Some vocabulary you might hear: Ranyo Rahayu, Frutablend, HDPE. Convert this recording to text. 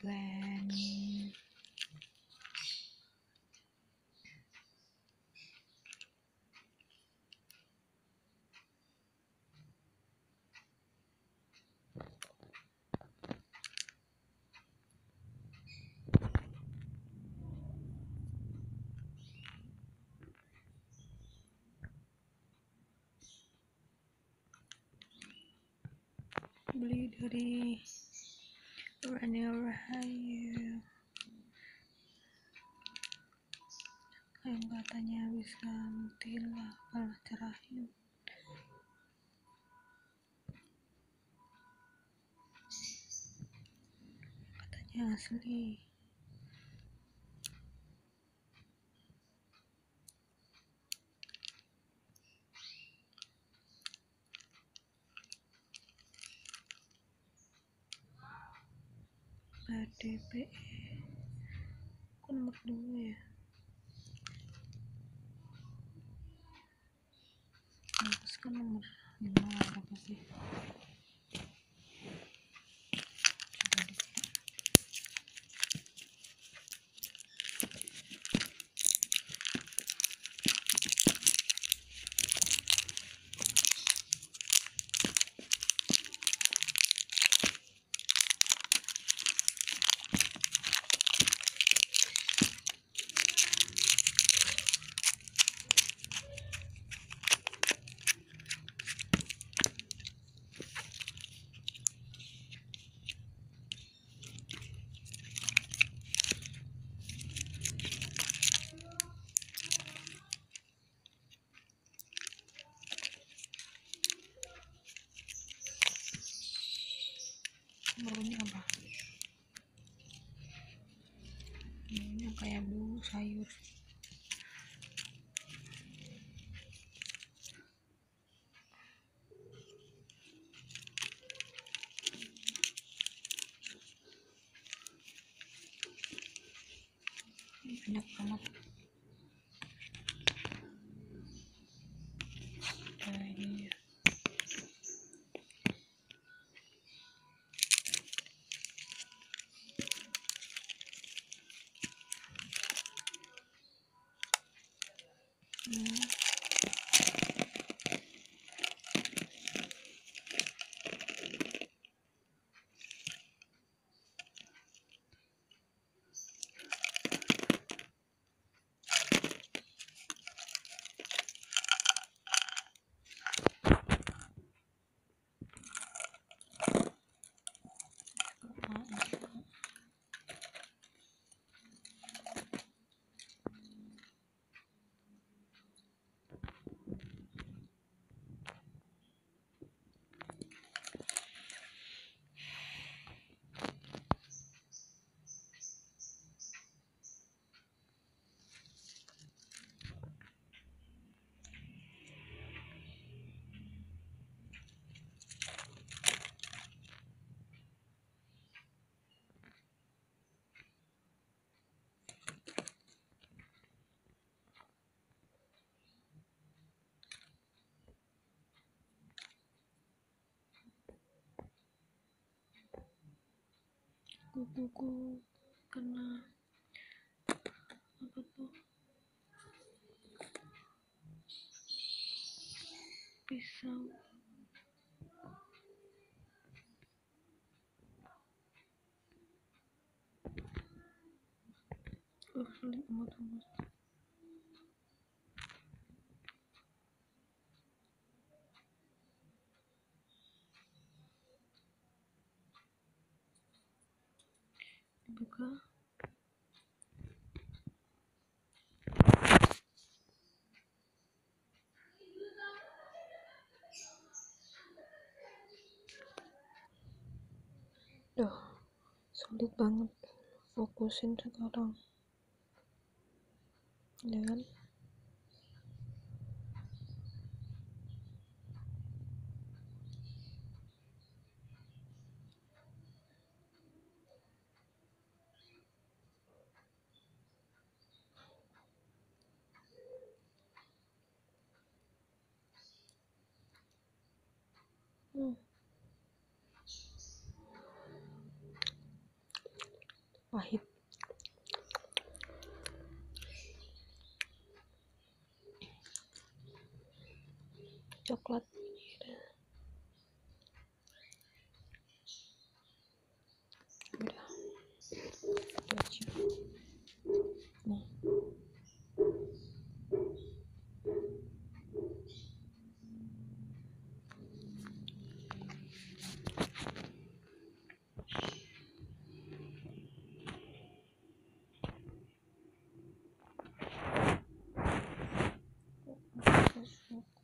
Frutablend. Beli dari Ranyo Rahayu yang katanya bisa mutilah kalau cerahin. Katanya asli. HDPE aku nomor 2 ya, terus kan nomor 5 apa sih, coba di sini barunya apa? Ini kayak bumbu sayur. Ini banyak banget. Kuku kena apa tuh, pisau. Sulit amat. Buka duh, sulit banget fokusin sekarang ya kan. pahit. Coklat. Nah.